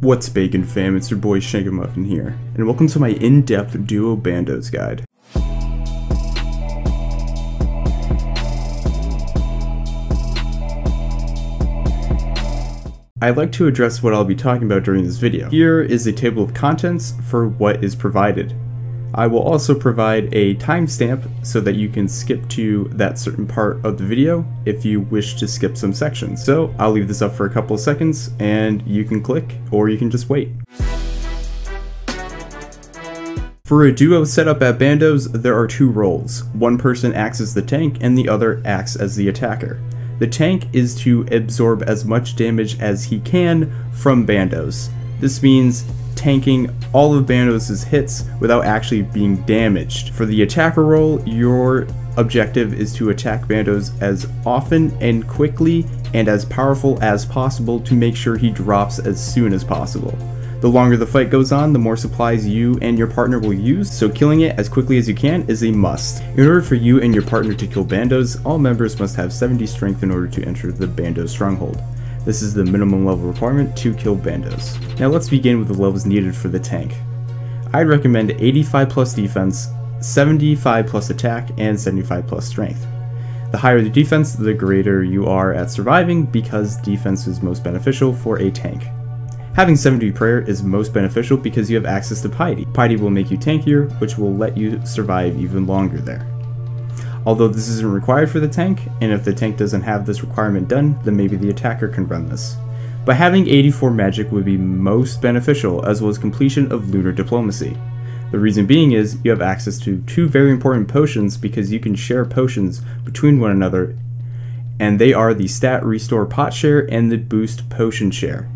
What's Bacon fam, it's your boy Shake-a-Muffin here, and welcome to my in-depth Duo Bandos guide. I'd like to address what I'll be talking about during this video. Here is a table of contents for what is provided. I will also provide a timestamp so that you can skip to that certain part of the video if you wish to skip some sections. So I'll leave this up for a couple of seconds and you can click or you can just wait. For a duo setup at Bandos, there are two roles. One person acts as the tank and the other acts as the attacker. The tank is to absorb as much damage as he can from Bandos. This means tanking all of Bandos' hits without actually being damaged. For the attacker role, your objective is to attack Bandos as often and quickly and as powerful as possible to make sure he drops as soon as possible. The longer the fight goes on, the more supplies you and your partner will use, so killing it as quickly as you can is a must. In order for you and your partner to kill Bandos, all members must have 70 strength in order to enter the Bandos stronghold. This is the minimum level requirement to kill Bandos. Now let's begin with the levels needed for the tank. I'd recommend 85 plus defense, 75 plus attack, and 75 plus strength. The higher the defense, the greater you are at surviving because defense is most beneficial for a tank. Having 70 prayer is most beneficial because you have access to Piety. Piety will make you tankier, which will let you survive even longer there. Although this isn't required for the tank, and if the tank doesn't have this requirement done, then maybe the attacker can run this. But having 84 magic would be most beneficial, as well as completion of Lunar Diplomacy. The reason being is, you have access to two very important potions because you can share potions between one another, and they are the Stat Restore Pot Share and the Boost Potion Share.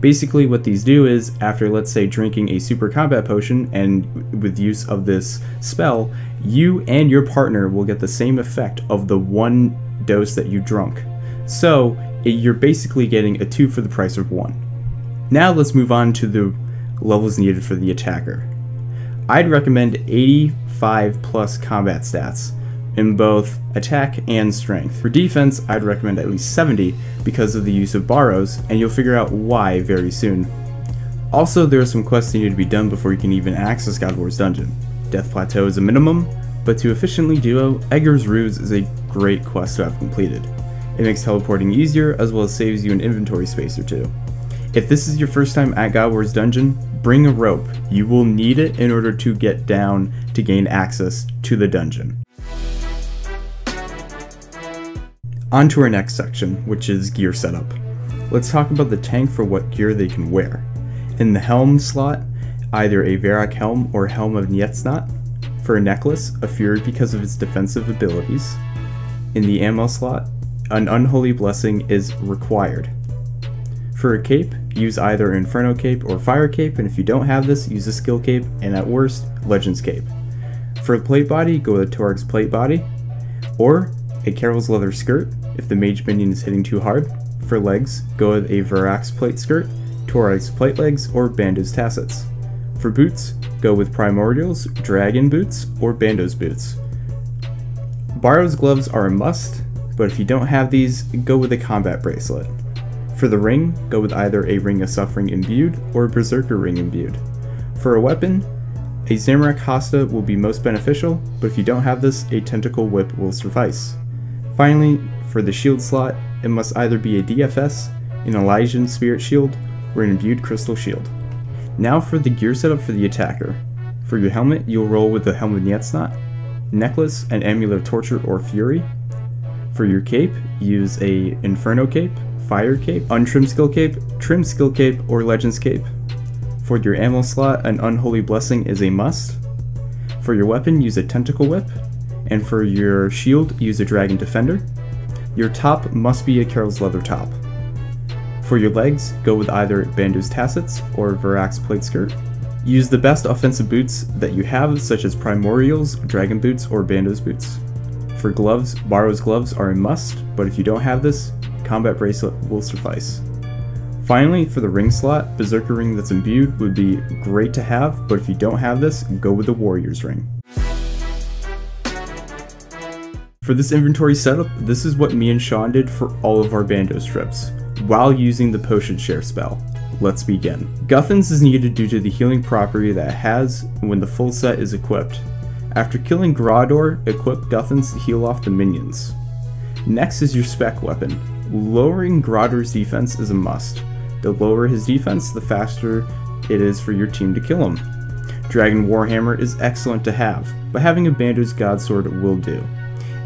Basically what these do is, after let's say drinking a super combat potion and with use of this spell, you and your partner will get the same effect of the one dose that you drunk. So you're basically getting a 2 for the price of 1. Now let's move on to the levels needed for the attacker. I'd recommend 85 plus combat stats in both attack and strength. For defense, I'd recommend at least 70 because of the use of Barrow's, and you'll figure out why very soon. Also, there are some quests that need to be done before you can even access God Wars Dungeon. Death Plateau is a minimum, but to efficiently duo, Eadgar's Ruse is a great quest to have completed. It makes teleporting easier, as well as saves you an inventory space or two. If this is your first time at God Wars Dungeon, bring a rope. You will need it in order to get down to gain access to the dungeon. On to our next section, which is gear setup. Let's talk about the tank for what gear they can wear. In the helm slot, either a Verac Helm or Helm of Neitiznot. For a necklace, a Fury because of its defensive abilities. In the ammo slot, an Unholy Blessing is required. For a cape, use either Inferno Cape or Fire Cape, and if you don't have this, use a Skill Cape, and at worst, Legends Cape. For a plate body, go with Torag's Plate Body, or a Karil's Leatherskirt if the mage minion is hitting too hard. For legs, go with a Verac's Plate Skirt, Torag's Plate Legs, or Bandos Tassets. For boots, go with Primordials, Dragon Boots, or Bandos Boots. Barrow's Gloves are a must, but if you don't have these, go with a Combat Bracelet. For the ring, go with either a Ring of Suffering Imbued or a Berserker Ring Imbued. For a weapon, a Zamorak Hosta will be most beneficial, but if you don't have this, a Tentacle Whip will suffice. Finally, for the shield slot, it must either be a DFS, an Elysian Spirit Shield, or an Imbued Crystal Shield. Now for the gear setup for the attacker. For your helmet, you'll roll with the Helm of Neitiznot, necklace, an Amulet of Torture or Fury. For your cape, use a Inferno Cape, Fire Cape, Untrimmed Skill Cape, Trimmed Skill Cape, or Legends Cape. For your ammo slot, an Unholy Blessing is a must. For your weapon, use a Tentacle Whip. And for your shield, use a Dragon Defender. Your top must be a Karil's Leather Top. For your legs, go with either Bandos Tassets or Verac's Plate Skirt. Use the best offensive boots that you have, such as Primordials, Dragon Boots, or Bandos Boots. For gloves, Barrow's Gloves are a must, but if you don't have this, Combat Bracelet will suffice. Finally, for the ring slot, Berserker Ring that's imbued would be great to have, but if you don't have this, go with the Warrior's Ring. For this inventory setup, this is what me and Shawn did for all of our Bandos trips, while using the Potion Share spell. Let's begin. Guthans is needed due to the healing property that it has when the full set is equipped. After killing Grador, equip Guthans to heal off the minions. Next is your spec weapon. Lowering Grador's defense is a must. The lower his defense, the faster it is for your team to kill him. Dragon Warhammer is excellent to have, but having a Bandos God Sword will do.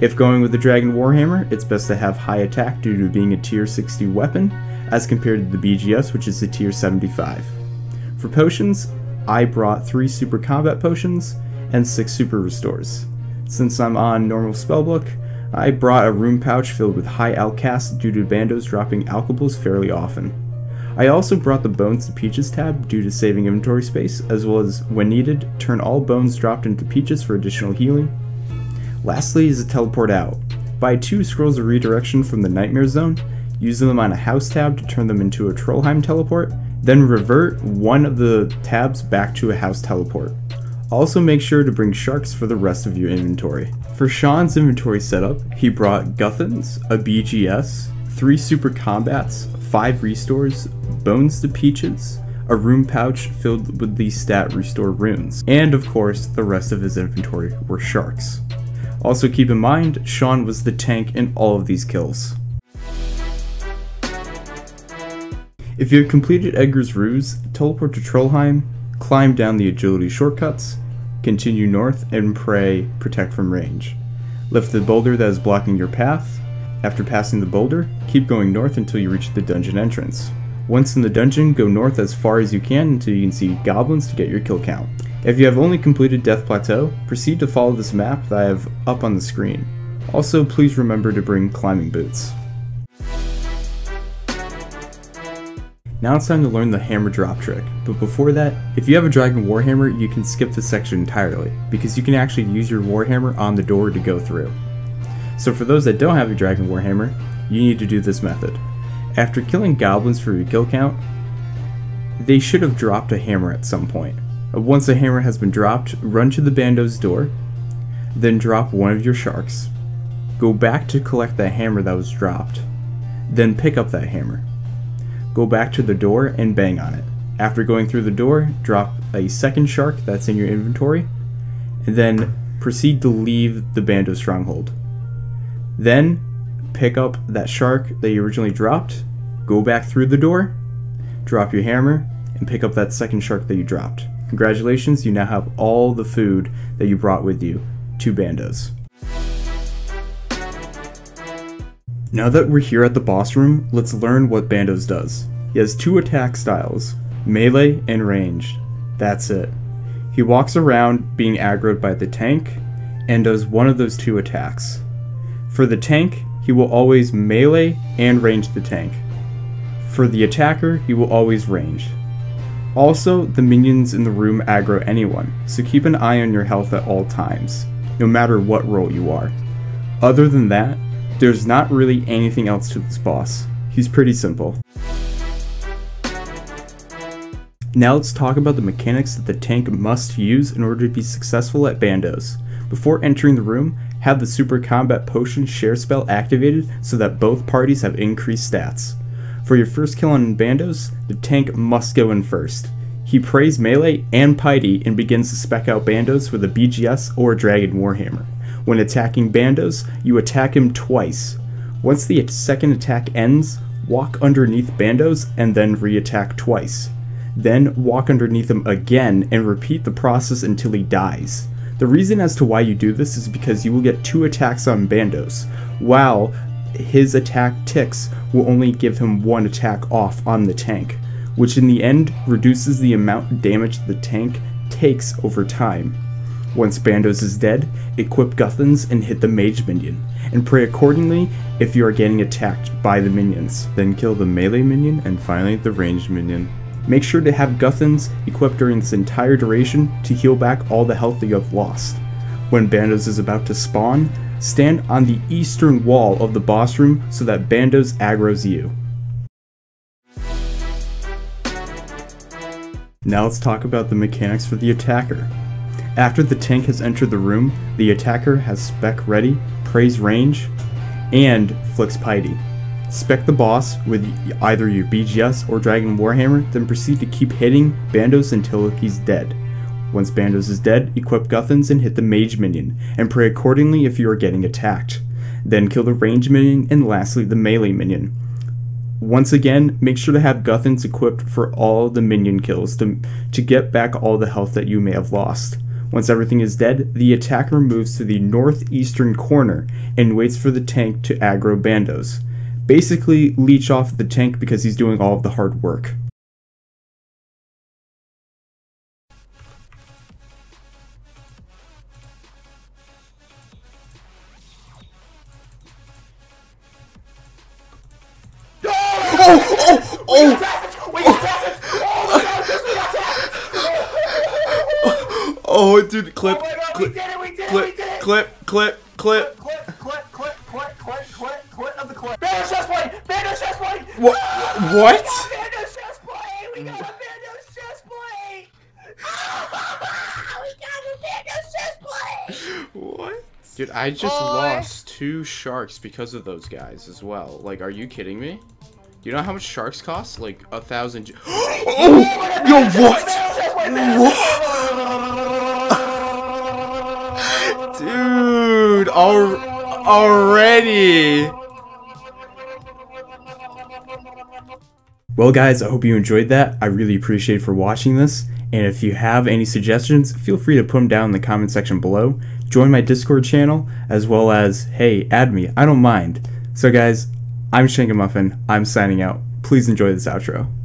If going with the Dragon Warhammer, it's best to have high attack due to being a tier 60 weapon, as compared to the BGS, which is a tier 75. For potions, I brought 3 super combat potions and 6 super restores. Since I'm on normal spellbook, I brought a room pouch filled with high alcasts due to Bandos dropping alcables fairly often. I also brought the Bones to Peaches tab due to saving inventory space, as well as, when needed, turn all bones dropped into peaches for additional healing. Lastly is a teleport out. Buy 2 scrolls of redirection from the Nightmare Zone, use them on a house tab to turn them into a Trollheim teleport, then revert one of the tabs back to a house teleport. Also make sure to bring sharks for the rest of your inventory. For Shawn's inventory setup, he brought Guthans, a BGS, 3 super combats, 5 restores, Bones to Peaches, a rune pouch filled with the stat restore runes, and of course the rest of his inventory were sharks. Also keep in mind, Shawn was the tank in all of these kills. If you have completed Eadgar's Ruse, teleport to Trollheim, climb down the agility shortcuts, continue north, and pray Protect from Range. Lift the boulder that is blocking your path. After passing the boulder, keep going north until you reach the dungeon entrance. Once in the dungeon, go north as far as you can until you can see goblins to get your kill count. If you have only completed Death Plateau, proceed to follow this map that I have up on the screen. Also, please remember to bring climbing boots. Now it's time to learn the hammer drop trick, but before that, if you have a Dragon Warhammer, you can skip this section entirely, because you can actually use your Warhammer on the door to go through. So for those that don't have a Dragon Warhammer, you need to do this method. After killing goblins for your kill count, they should have dropped a hammer at some point. Once a hammer has been dropped, run to the Bandos door, then drop one of your sharks. Go back to collect that hammer that was dropped, then pick up that hammer. Go back to the door and bang on it. After going through the door, drop a second shark that's in your inventory, and then proceed to leave the Bandos stronghold. Then pick up that shark that you originally dropped, go back through the door, drop your hammer, and pick up that second shark that you dropped. Congratulations, you now have all the food that you brought with you to Bandos. Now that we're here at the boss room, let's learn what Bandos does. He has 2 attack styles, melee and ranged. That's it. He walks around being aggroed by the tank and does one of those 2 attacks. For the tank, he will always melee and range the tank. For the attacker, he will always range. Also, the minions in the room aggro anyone, so keep an eye on your health at all times, no matter what role you are. Other than that, there's not really anything else to this boss. He's pretty simple. Now let's talk about the mechanics that the tank must use in order to be successful at Bandos. Before entering the room, have the Super Combat Potion Share spell activated so that both parties have increased stats. For your first kill on Bandos, the tank must go in first. He prays melee and Piety and begins to spec out Bandos with a BGS or Dragon Warhammer. When attacking Bandos, you attack him twice. Once the second attack ends, walk underneath Bandos and then re-attack twice. Then walk underneath him again and repeat the process until he dies. The reason as to why you do this is because you will get 2 attacks on Bandos, while his attack ticks will only give him 1 attack off on the tank, which in the end reduces the amount of damage the tank takes over time. Once Bandos is dead, equip Guthans and hit the mage minion, and pray accordingly if you are getting attacked by the minions. Then kill the melee minion and finally the ranged minion. Make sure to have Guthans equipped during this entire duration to heal back all the health that you have lost. When Bandos is about to spawn, stand on the eastern wall of the boss room so that Bandos aggros you. Now let's talk about the mechanics for the attacker. After the tank has entered the room, the attacker has spec ready, prays range, and flicks Piety. Spec the boss with either your BGS or Dragon Warhammer, then proceed to keep hitting Bandos until he's dead. Once Bandos is dead, equip Guthans and hit the mage minion, and pray accordingly if you are getting attacked. Then kill the range minion, and lastly the melee minion. Once again, make sure to have Guthans equipped for all the minion kills to get back all the health that you may have lost. Once everything is dead, the attacker moves to the northeastern corner and waits for the tank to aggro Bandos. Basically, leech off the tank because he's doing all of the hard work. Oh, dude, clip, oh God, clip, clip of the clip. Bandos chest plate! Bandos chest plate! What? Oh, what? Bandos chest plate! We got a Bandos chest plate! Oh, we got a Bandos chest plate! What? Dude, I just lost 2 sharks because of those guys as well. Like, are you kidding me? You know how much sharks cost? Like 1,000. Oh, yo, what? What? Dude, already. Well, guys, I hope you enjoyed that. I really appreciate it for watching this. And if you have any suggestions, feel free to put them down in the comment section below. Join my Discord channel, as well as, hey, add me. I don't mind. So, guys. I'm Shake-a-Muffin, I'm signing out. Please enjoy this outro.